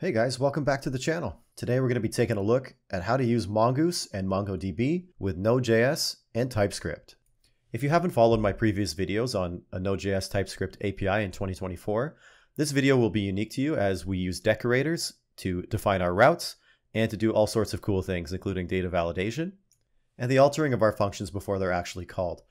Hey guys, welcome back to the channel. Today we're going to be taking a look at how to use Mongoose and MongoDB with Node.js and TypeScript. If you haven't followed my previous videos on a Node.js TypeScript API in 2024, this video will be unique to you as we use decorators to define our routes and to do all sorts of cool things, including data validation and the altering of our functions before they're actually called.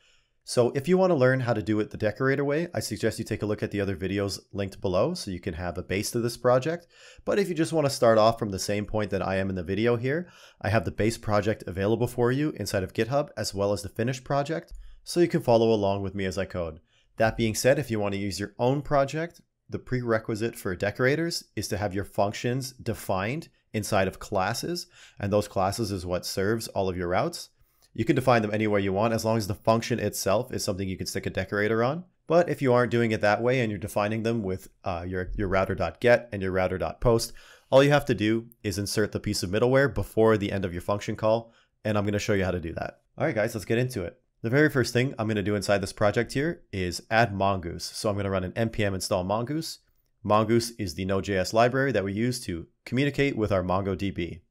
So if you want to learn how to do it the decorator way, I suggest you take a look at the other videos linked below so you can have a base to this project. But if you just want to start off from the same point that I am in the video here, I have the base project available for you inside of GitHub as well as the finished project, so you can follow along with me as I code. That being said, if you want to use your own project, the prerequisite for decorators is to have your functions defined inside of classes, and those classes is what serves all of your routes. You can define them anywhere you want as long as the function itself is something you can stick a decorator on. But if you aren't doing it that way and you're defining them with your router.get and your router.post, all you have to do is insert the piece of middleware before the end of your function call, and I'm going to show you how to do that. All right guys, let's get into it. The very first thing I'm going to do inside this project here is add Mongoose. So I'm going to run an npm install Mongoose. Mongoose is the Node.js library that we use to communicate with our MongoDB.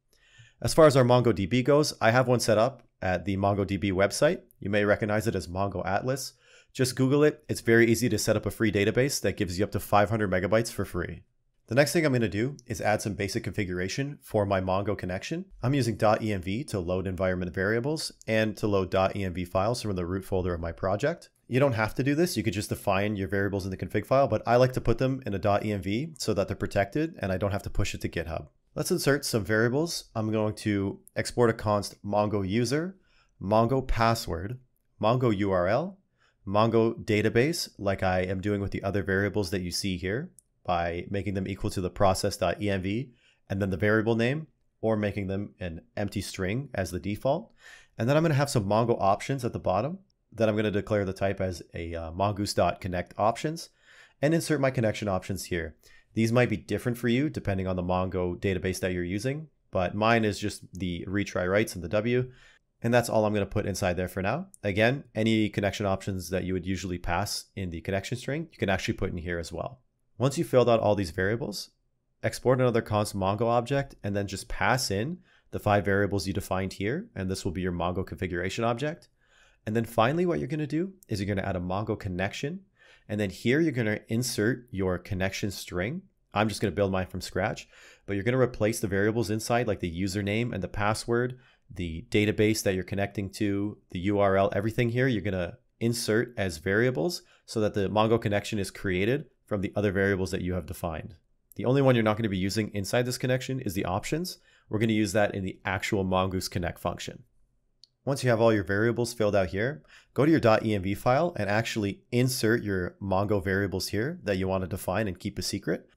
As far as our MongoDB goes, I have one set up at the MongoDB website. You may recognize it as Mongo Atlas. Just Google it. It's very easy to set up a free database that gives you up to 500 megabytes for free. The next thing I'm going to do is add some basic configuration for my Mongo connection. I'm using .env to load environment variables and to load .env files from the root folder of my project. You don't have to do this. You could just define your variables in the config file, but I like to put them in a .env so that they're protected and I don't have to push it to GitHub. Let's insert some variables. I'm going to export a const Mongo user, Mongo password, Mongo URL, Mongo database, like I am doing with the other variables that you see here by making them equal to the process.env and then the variable name, or making them an empty string as the default. And then I'm going to have some Mongo options at the bottom that I'm going to declare the type as a mongoose.connect options and insert my connection options here. These might be different for you depending on the Mongo database that you're using, but mine is just the retry rights and the W, and that's all I'm going to put inside there for now. Again, any connection options that you would usually pass in the connection string, you can actually put in here as well. Once you filled out all these variables, export another const Mongo object and then just pass in the 5 variables you defined here, and this will be your Mongo configuration object. And then finally what you're going to do is you're going to add a Mongo connection. And then here you're going to insert your connection string. I'm just going to build mine from scratch, but you're going to replace the variables inside like the username and the password, the database that you're connecting to, the URL, everything here you're going to insert as variables so that the Mongo connection is created from the other variables that you have defined. The only one you're not going to be using inside this connection is the options. We're going to use that in the actual Mongoose connect function. Once you have all your variables filled out here, go to your .env file and actually insert your Mongo variables here that you want to define and keep a secret.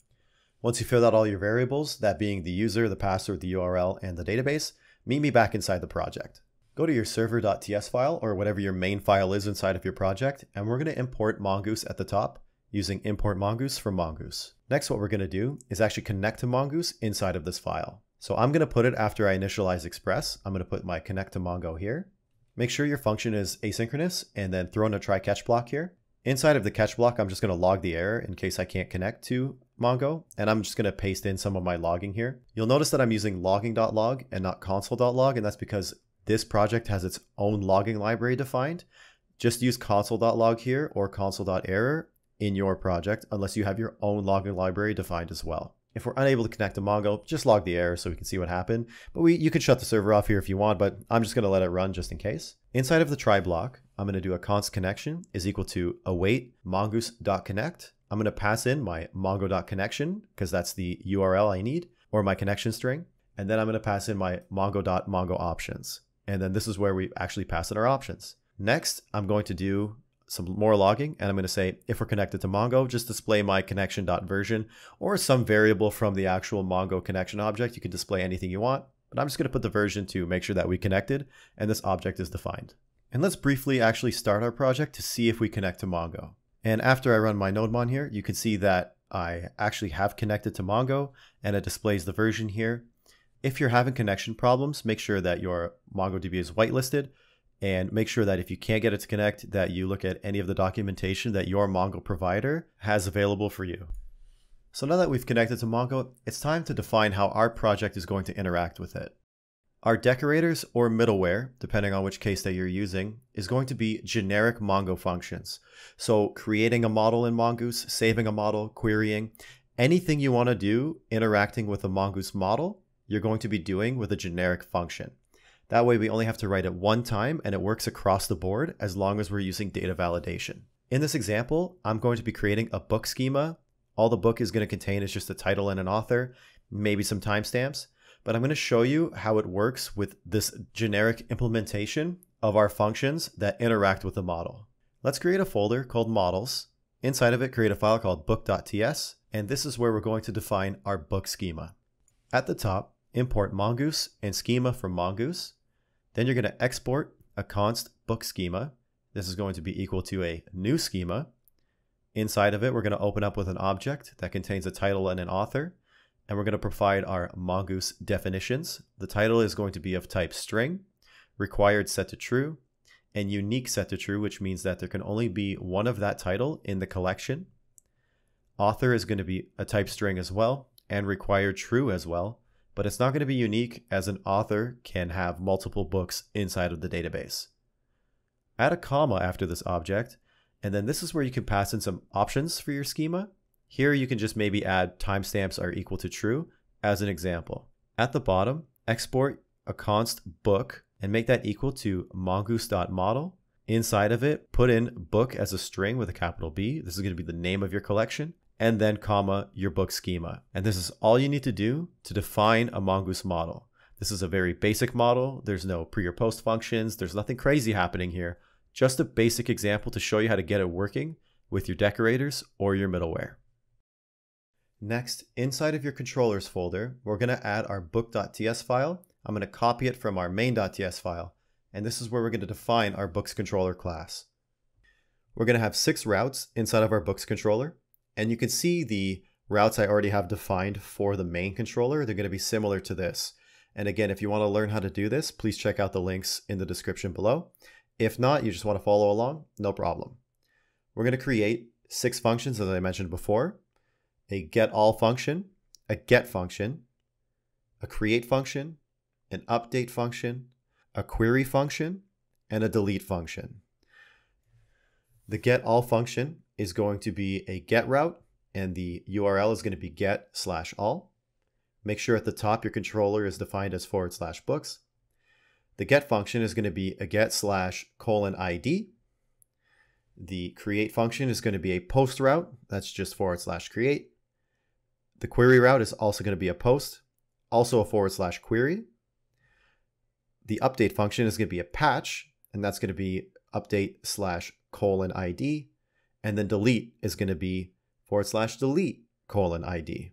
Once you filled out all your variables, that being the user, the password, the URL, and the database, meet me back inside the project. Go to your server.ts file or whatever your main file is inside of your project, and we're going to import Mongoose at the top using import Mongoose from Mongoose. Next, what we're going to do is actually connect to Mongoose inside of this file. So I'm going to put it after I initialize Express. I'm going to put my connect to Mongo here. Make sure your function is asynchronous and then throw in a try catch block here. Inside of the catch block, I'm just going to log the error in case I can't connect to Mongo. And I'm just going to paste in some of my logging here. You'll notice that I'm using logging.log and not console.log. And that's because this project has its own logging library defined. Just use console.log here or console.error in your project unless you have your own logging library defined as well. If we're unable to connect to Mongo, just log the error so we can see what happened. But you can shut the server off here if you want, but I'm just going to let it run just in case. Inside of the try block, I'm going to do a const connection is equal to await mongoose.connect. I'm going to pass in my mongo.connection because that's the URL I need or my connection string. And then I'm going to pass in my mongo.mongo options. And then this is where we actually pass in our options. Next, I'm going to do some more logging, and I'm going to say if we're connected to Mongo, just display my connection.version or some variable from the actual Mongo connection object. You can display anything you want, but I'm just going to put the version to make sure that we connected and this object is defined. And let's briefly actually start our project to see if we connect to Mongo. And after I run my nodemon here, you can see that I actually have connected to Mongo and it displays the version here. If you're having connection problems, make sure that your MongoDB is whitelisted. And make sure that if you can't get it to connect, that you look at any of the documentation that your Mongo provider has available for you. So now that we've connected to Mongo, it's time to define how our project is going to interact with it. Our decorators or middleware, depending on which case that you're using, is going to be generic Mongo functions. So creating a model in Mongoose, saving a model, querying, anything you want to do interacting with a Mongoose model, you're going to be doing with a generic function. That way we only have to write it one time and it works across the board as long as we're using data validation. In this example, I'm going to be creating a book schema. All the book is going to contain is just a title and an author, maybe some timestamps, but I'm going to show you how it works with this generic implementation of our functions that interact with the model. Let's create a folder called models. Inside of it, create a file called book.ts, and this is where we're going to define our book schema. At the top, import Mongoose and schema from Mongoose. Then you're going to export a const book schema. This is going to be equal to a new schema. Inside of it, we're going to open up with an object that contains a title and an author. And we're going to provide our Mongoose definitions. The title is going to be of type string, required set to true, and unique set to true, which means that there can only be one of that title in the collection. Author is going to be a type string as well, and required true as well. But it's not going to be unique, as an author can have multiple books inside of the database. Add a comma after this object, and then this is where you can pass in some options for your schema. Here you can just maybe add timestamps are equal to true as an example. At the bottom, export a const book and make that equal to mongoose.model. Inside of it, put in book as a string with a capital B. This is going to be the name of your collection. And then comma, your book schema. And this is all you need to do to define a Mongoose model. This is a very basic model. There's no pre or post functions. There's nothing crazy happening here. Just a basic example to show you how to get it working with your decorators or your middleware. Next, inside of your controllers folder, we're gonna add our book.ts file. I'm gonna copy it from our main.ts file. And this is where we're gonna define our books controller class. We're gonna have 6 routes inside of our books controller. And you can see the routes I already have defined for the main controller. They're going to be similar to this. And again, if you want to learn how to do this, please check out the links in the description below. If not, you just want to follow along, no problem. We're going to create 6 functions, as I mentioned before: a get all function, a get function, a create function, an update function, a query function, and a delete function. The get all function is going to be a get route, and the URL is going to be get/all. Make sure at the top your controller is defined as /books. The get function is going to be a get/:id. The create function is going to be a post route. That's just /create. The query route is also going to be a post, also a /query. The update function is going to be a patch, and that's going to be update/:id. And then delete is going to be /delete::id,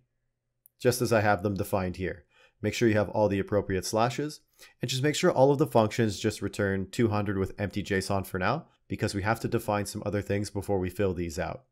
just as I have them defined here. Make sure you have all the appropriate slashes, and just make sure all of the functions just return 200 with empty JSON for now, because we have to define some other things before we fill these out.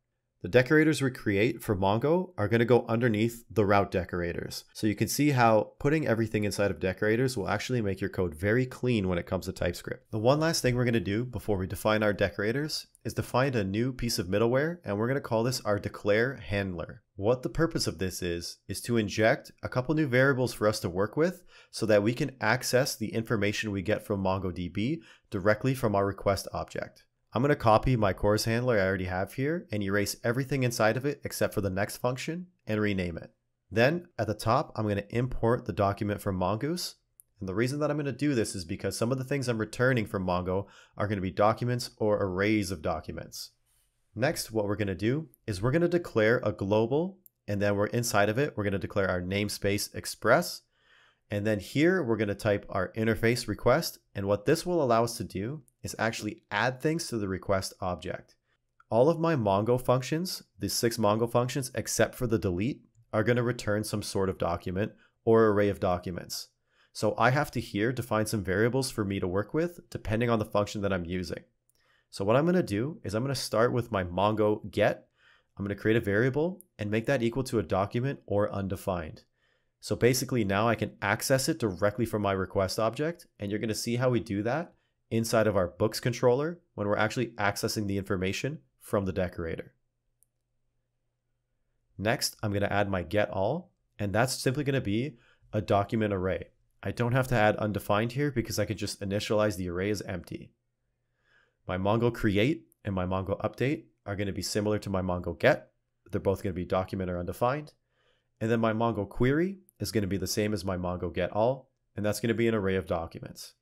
The decorators we create for Mongo are going to go underneath the route decorators. So you can see how putting everything inside of decorators will actually make your code very clean when it comes to TypeScript. The one last thing we're going to do before we define our decorators is define a new piece of middleware, and we're going to call this our declare handler. What the purpose of this is to inject a couple new variables for us to work with so that we can access the information we get from MongoDB directly from our request object. I'm going to copy my chorus handler I already have here and erase everything inside of it except for the next function and rename it. Then at the top, I'm going to import the document from Mongoose. And the reason that I'm going to do this is because some of the things I'm returning from Mongo are going to be documents or arrays of documents. Next, what we're going to do is we're going to declare a global, and then we're inside of it, we're going to declare our namespace express. And then here we're going to type our interface request. And what this will allow us to do is actually add things to the request object. All of my Mongo functions, the 6 Mongo functions, except for the delete, are going to return some sort of document or array of documents. So I have to here define some variables for me to work with depending on the function that I'm using. So what I'm going to do is I'm going to start with my Mongo get. I'm going to create a variable and make that equal to a document or undefined. So basically now I can access it directly from my request object, and you're going to see how we do that inside of our books controller when we're actually accessing the information from the decorator. Next, I'm going to add my get all, and that's simply going to be a document array. I don't have to add undefined here because I could just initialize the array as empty. My Mongo create and my Mongo update are going to be similar to my Mongo get. They're both going to be document or undefined. And then my Mongo query is going to be the same as my Mongo get all, and that's going to be an array of documents.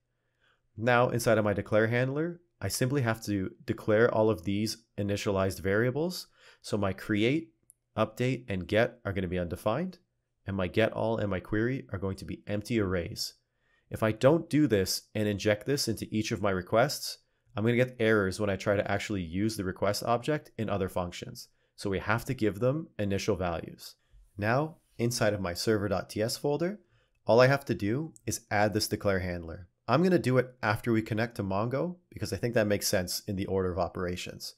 Now inside of my declare handler, I simply have to declare all of these initialized variables. So my create, update, and get are going to be undefined, and my get all and my query are going to be empty arrays. If I don't do this and inject this into each of my requests, I'm going to get errors when I try to actually use the request object in other functions. So we have to give them initial values. Now, inside of my server.ts folder, all I have to do is add this declare handler. I'm going to do it after we connect to Mongo because I think that makes sense in the order of operations.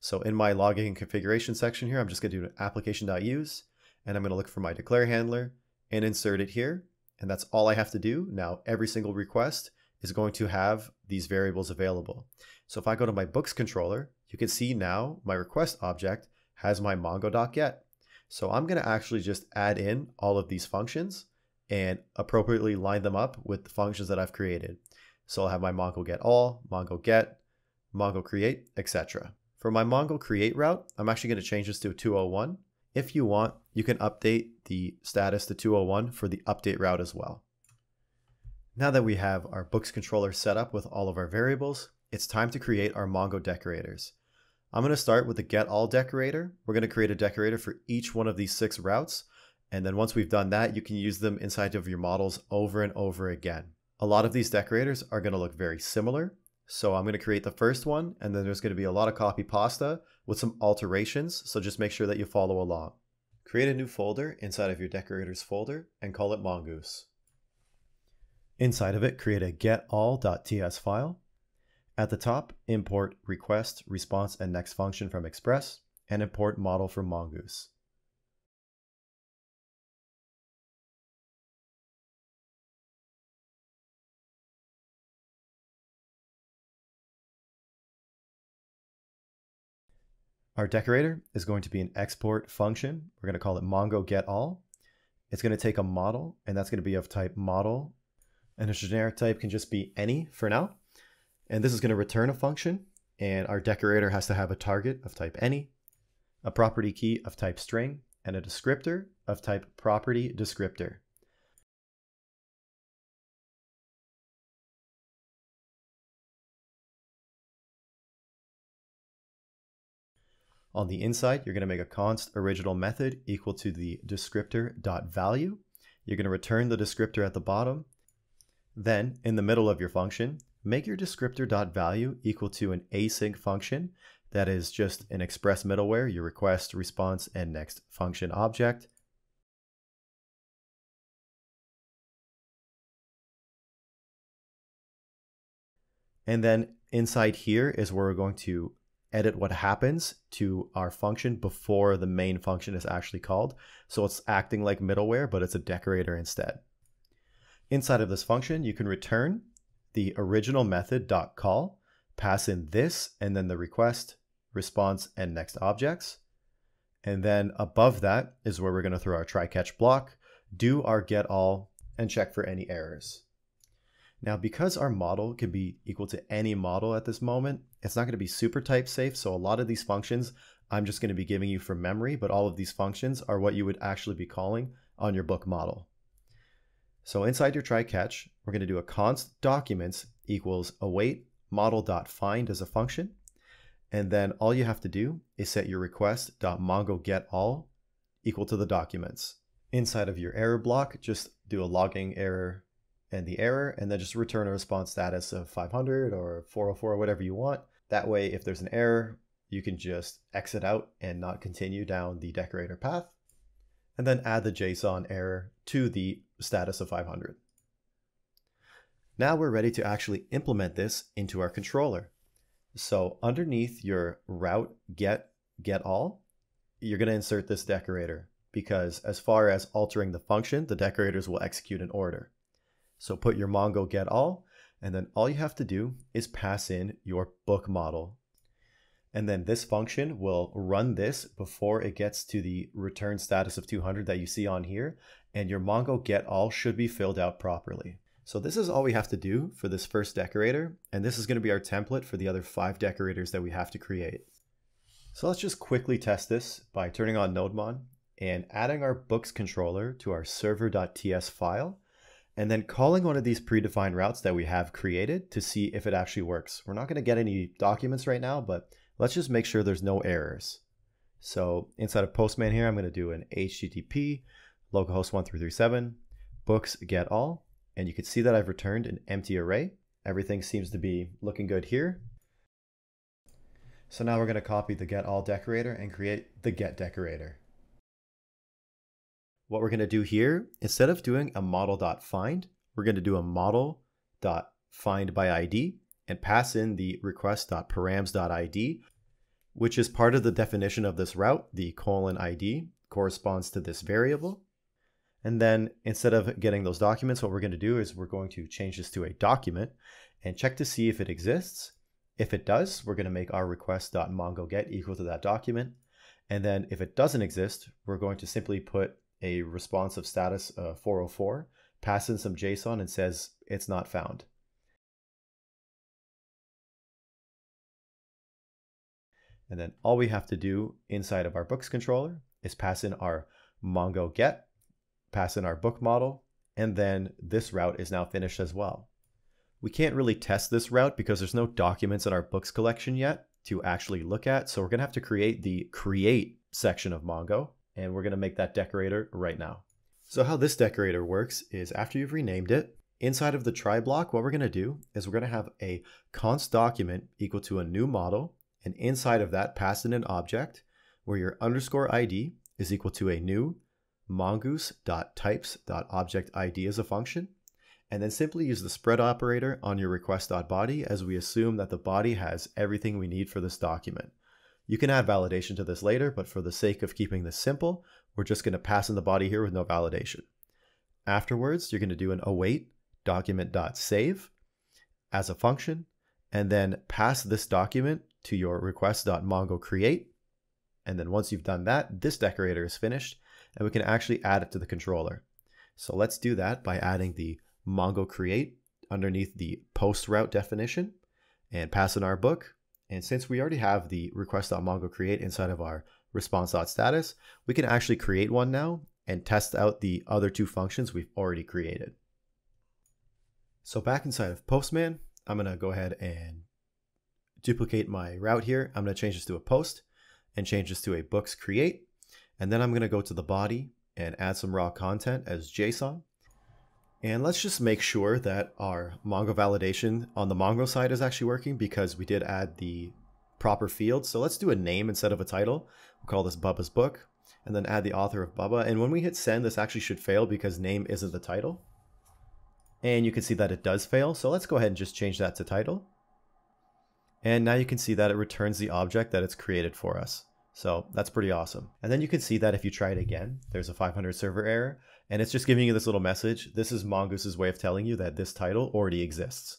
So in my logging and configuration section here, I'm just going to do application.use, and I'm going to look for my declare handler and insert it here. And that's all I have to do. Now, every single request is going to have these variables available. So if I go to my books controller, you can see now my request object has my mongo.get. So I'm going to actually just add in all of these functions and appropriately line them up with the functions that I've created. So I'll have my mongo get all, mongo get, mongo create, etc. For my mongo create route, I'm actually going to change this to 201. If you want, you can update the status to 201 for the update route as well. Now that we have our books controller set up with all of our variables, it's time to create our Mongo decorators. I'm going to start with the get all decorator. We're going to create a decorator for each one of these 6 routes. And then once we've done that, you can use them inside of your models over and over again. A lot of these decorators are going to look very similar. So I'm going to create the first one, and then there's going to be a lot of copy pasta with some alterations. So just make sure that you follow along. Create a new folder inside of your decorators folder and call it Mongoose. Inside of it, create a getall.ts file. At the top, import request, response, and next function from Express, and import model from Mongoose. Our decorator is going to be an export function. We're going to call it Mongo getall. It's going to take a model, and that's going to be of type model. And its generic type can just be any for now. And this is going to return a function, and our decorator has to have a target of type any, a property key of type string, and a descriptor of type property descriptor. On the inside, you're going to make a const original method equal to the descriptor.value. You're going to return the descriptor at the bottom. Then, in the middle of your function, make your descriptor.value equal to an async function that is just an Express middleware, your request, response, and next function object. And then inside here is where we're going to edit what happens to our function before the main function is actually called. So it's acting like middleware, but it's a decorator instead. Inside of this function, you can return the original method.call, pass in this, and then the request, response, and next objects. And then above that is where we're going to throw our try-catch block, do our get all, and check for any errors. Now, because our model can be equal to any model at this moment, it's not going to be super type safe. So a lot of these functions, I'm just going to be giving you from memory, but all of these functions are what you would actually be calling on your book model. So inside your try catch, we're going to do a const documents equals await model.find as a function. And then all you have to do is set your request.mongoGetAll equal to the documents. Inside of your error block, just do a logging error and the error, and then just return a response status of 500 or 404 or whatever you want. That way, if there's an error, you can just exit out and not continue down the decorator path. And then add the JSON error to the status of 500. Now we're ready to actually implement this into our controller. So underneath your route get all, you're going to insert this decorator because as far as altering the function, the decorators will execute in order. So put your Mongo get all, and then all you have to do is pass in your book model. And then this function will run this before it gets to the return status of 200 that you see on here. And your Mongo get all should be filled out properly. So this is all we have to do for this first decorator. And this is going to be our template for the other 5 decorators that we have to create. So let's just quickly test this by turning on nodemon and adding our books controller to our server.ts file, and then calling one of these predefined routes that we have created to see if it actually works. We're not going to get any documents right now, but let's just make sure there's no errors. So inside of Postman here, I'm going to do an HTTP localhost 1337 books get all, and you can see that I've returned an empty array. Everything seems to be looking good here. So now we're going to copy the get all decorator and create the get decorator. What we're going to do here, instead of doing a model.find, we're going to do a model.find by ID and pass in the request.params.id, which is part of the definition of this route. The $ID corresponds to this variable. And then instead of getting those documents, what we're going to do is we're going to change this to a document and check to see if it exists. If it does, we're going to make our request.mongoGet equal to that document. And then if it doesn't exist, we're going to simply put a response of status 404, pass in some JSON and says it's not found. And then all we have to do inside of our books controller is pass in our Mongo get, pass in our book model, and then this route is now finished as well. We can't really test this route because there's no documents in our books collection yet to actually look at. So we're going to have to create the create section of Mongo. And we're going to make that decorator right now. So how this decorator works is after you've renamed it, inside of the try block, what we're going to do is we're going to have a const document equal to a new model. And inside of that, pass in an object where your _ID is equal to a new mongoose.types.object ID as a function. And then simply use the spread operator on your request.body as we assume that the body has everything we need for this document. You can add validation to this later, but for the sake of keeping this simple, we're just going to pass in the body here with no validation. Afterwards, you're going to do an await document.save as a function, and then pass this document to your request.mongoCreate. And then once you've done that, this decorator is finished, and we can actually add it to the controller. So let's do that by adding the mongoCreate underneath the post route definition and pass in our book. And since we already have the request.mongoCreate inside of our response.status, we can actually create one now and test out the other 2 functions we've already created. So back inside of Postman, I'm going to go ahead and duplicate my route here. I'm going to change this to a post and change this to a books create. And then I'm going to go to the body and add some raw content as JSON. And let's just make sure that our Mongo validation on the Mongo side is actually working because we did add the proper field. So let's do a name instead of a title. We'll call this Bubba's book and then add the author of Bubba. And when we hit send, this actually should fail because name isn't the title. And you can see that it does fail. So let's go ahead and just change that to title. And now you can see that it returns the object that it's created for us. So that's pretty awesome. And then you can see that if you try it again, there's a 500 server error, and it's just giving you this little message. This is Mongoose's way of telling you that this title already exists.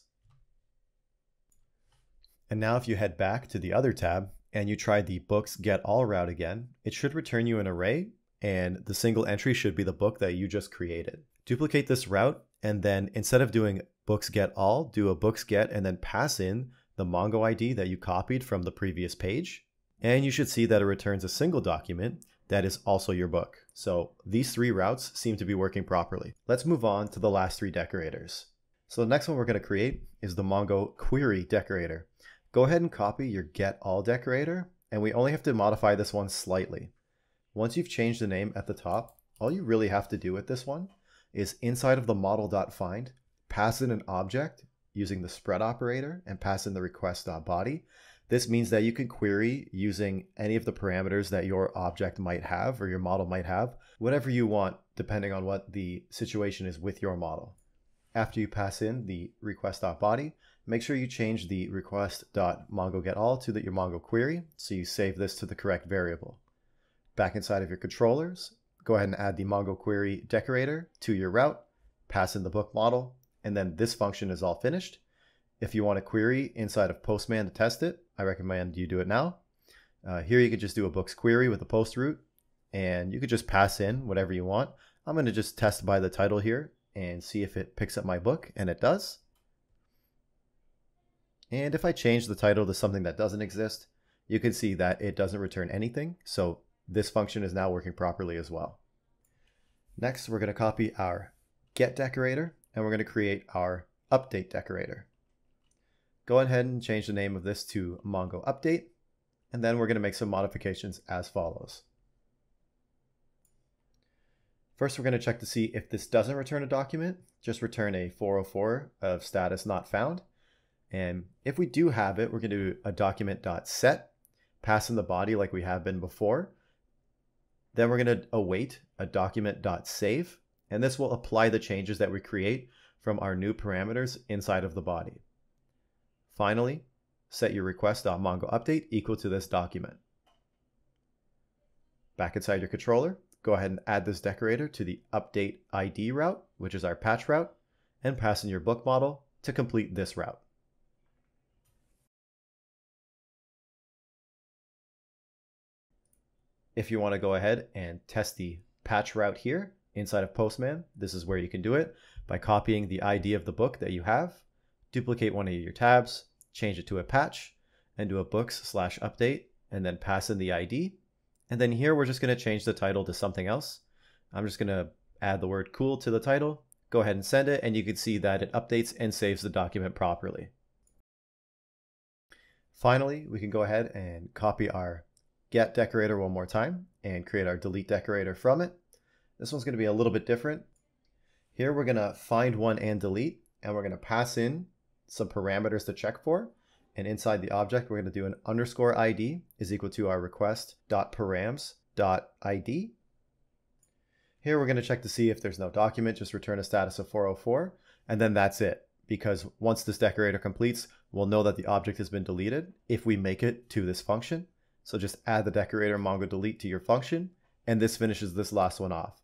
And now if you head back to the other tab and you try the books get all route again, it should return you an array, and the single entry should be the book that you just created. Duplicate this route, and then instead of doing books get all, do a books get and then pass in the Mongo ID that you copied from the previous page. And you should see that it returns a single document that is also your book. So these 3 routes seem to be working properly. Let's move on to the last 3 decorators. So the next one we're going to create is the Mongo query decorator. Go ahead and copy your get all decorator, and we only have to modify this one slightly. Once you've changed the name at the top, all you really have to do with this one is inside of the model.find, pass in an object using the spread operator and pass in the request.body. This means that you can query using any of the parameters that your object might have or your model might have, whatever you want, depending on what the situation is with your model. After you pass in the request.body, make sure you change the request.mongoGetAll to your Mongo query, so you save this to the correct variable. Back inside of your controllers, go ahead and add the Mongo query decorator to your route, pass in the book model, and then this function is all finished. If you want a query inside of Postman to test it, I recommend you do it now. Here you could just do a books query with a post root, and you could just pass in whatever you want. I'm going to just test by the title here and see if it picks up my book, and it does. And if I change the title to something that doesn't exist, you can see that it doesn't return anything. So this function is now working properly as well. Next, we're going to copy our get decorator, and we're going to create our update decorator. Go ahead and change the name of this to Mongo Update, and then we're going to make some modifications as follows. First, we're going to check to see if this doesn't return a document, just return a 404 of status not found. And if we do have it, we're going to do a document.set, pass in the body like we have been before. Then we're going to await a document.save, and this will apply the changes that we create from our new parameters inside of the body. Finally, set your request.mongoUpdate equal to this document. Back inside your controller, go ahead and add this decorator to the update ID route, which is our patch route, and pass in your book model to complete this route. If you want to go ahead and test the patch route here inside of Postman, this is where you can do it by copying the ID of the book that you have, duplicate one of your tabs, change it to a patch, and do a books/update, and then pass in the ID. And then here, we're just going to change the title to something else. I'm just going to add the word cool to the title, go ahead and send it, and you can see that it updates and saves the document properly. Finally, we can go ahead and copy our get decorator one more time and create our delete decorator from it. This one's going to be a little bit different. Here, we're going to find one and delete, and we're going to pass in some parameters to check for. And inside the object, we're going to do an underscore ID is equal to our request.params.id. Here, we're going to check to see if there's no document, just return a status of 404. And then that's it, because once this decorator completes, we'll know that the object has been deleted if we make it to this function. So just add the decorator mongo_delete to your function, and this finishes this last one off.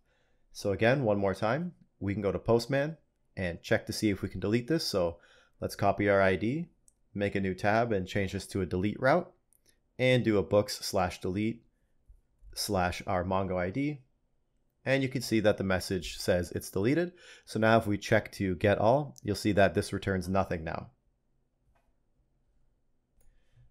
So again, one more time, we can go to Postman and check to see if we can delete this. So let's copy our ID, make a new tab and change this to a delete route, and do a books/delete/ our Mongo ID. And you can see that the message says it's deleted. So now if we check to get all, you'll see that this returns nothing now.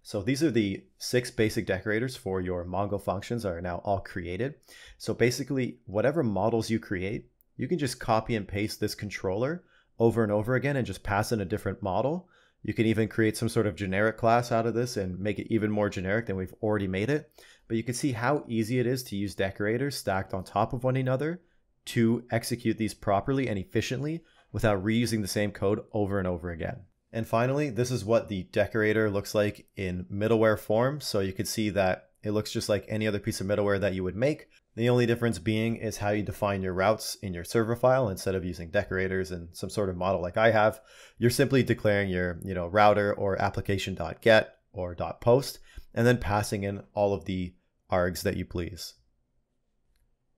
So these are the 6 basic decorators for your Mongo functions that are now all created. So basically whatever models you create, you can just copy and paste this controller over and over again and just pass in a different model. You can even create some sort of generic class out of this and make it even more generic than we've already made it. But you can see how easy it is to use decorators stacked on top of one another to execute these properly and efficiently without reusing the same code over and over again. And finally, this is what the decorator looks like in middleware form. So you can see that it looks just like any other piece of middleware that you would make. The only difference being is how you define your routes in your server file. Instead of using decorators and some sort of model like I have, you're simply declaring your router or application.get or .post, and then passing in all of the args that you please.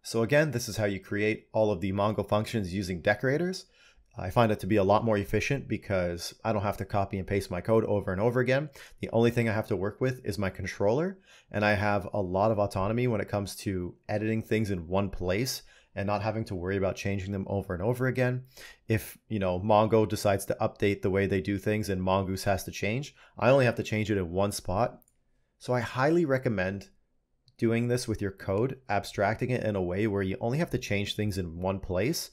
So again, this is how you create all of the Mongo functions using decorators. I find it to be a lot more efficient because I don't have to copy and paste my code over and over again. The only thing I have to work with is my controller, and I have a lot of autonomy when it comes to editing things in one place and not having to worry about changing them over and over again. If, Mongo decides to update the way they do things and Mongoose has to change, I only have to change it in one spot. So I highly recommend doing this with your code, abstracting it in a way where you only have to change things in one place.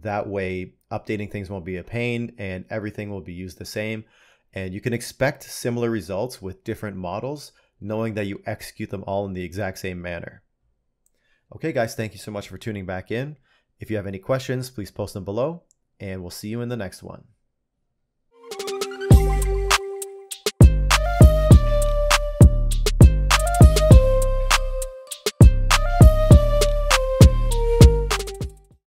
That way, updating things won't be a pain and everything will be used the same. And you can expect similar results with different models, knowing that you execute them all in the exact same manner. Okay, guys, thank you so much for tuning back in. If you have any questions, please post them below, and we'll see you in the next one.